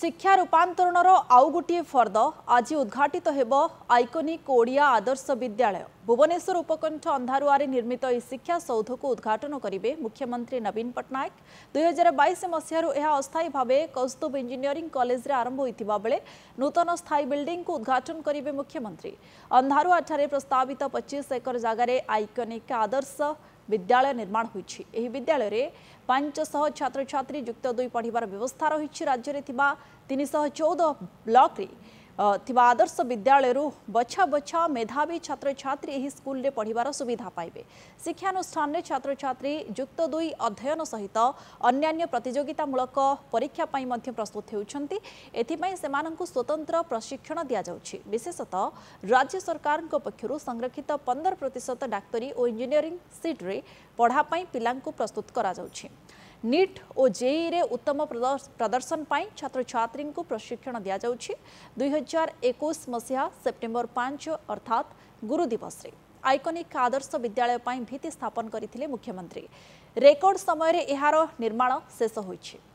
शिक्षा रूपांतरणर आउ गोटे फर्द आज उद्घाटित हेबो आइकॉनिक ओडिया आदर्श विद्यालय भुवनेश्वर उपकंठ अंधारुआ निर्मित यह शिक्षा सौध को उद्घाटन करेंगे मुख्यमंत्री नवीन पटनायक। 2022 मसीह यह अस्थायी भाव कौस्तुभ इंजीनियरिंग कॉलेज आरंभ होता बेले नूतन स्थायी बिल्डिंग को उद्घाटन करेंगे मुख्यमंत्री। अंधारुआ प्रस्तावित 25 एकड़ जगार आइकॉनिक आदर्श विद्यालय निर्माण होइछि। एही विद्यालय रे 500 छात्र छात्री युक्त 2 पढ़िबार व्यवस्था रहिछि। राज्य रे थिबा 314 ब्लॉक रे थिबा आदर्श विद्यालय रो बछा बछा मेधावी छात्र छात्री एही स्कूल रे पढ़िबार सुविधा पाइबे। शिक्षानुष्ठान रे छात्र छात्री युक्त 2 अध्ययन सहित अन्यान्य प्रतियोगितामूलक परीक्षा पई मध्ये प्रस्तुत हेउछन्ती। एथि पई सेमानंकु स्वतंत्र प्रशिक्षण दिया जाउछि। विशेषतः राज्य सरकारक पक्षरु संरक्षित 15% डाक्टरी और इंजीनियरिंग सीट रे पढ़ा पई पिलांकु प्रस्तुत करा जाउछि। नीट और जेईई रे उत्तम प्रदर्शन पाई छात्र छात्री को प्रशिक्षण दिया जाउछि। 2021 मसीहा सेप्टेम्बर 5 अर्थात गुरु दिवस रे आइकॉनिक आदर्श विद्यालय पाई भीति स्थापन करथिले मुख्यमंत्री। रेकॉर्ड समय रे एहारो निर्माण शेष होइछि।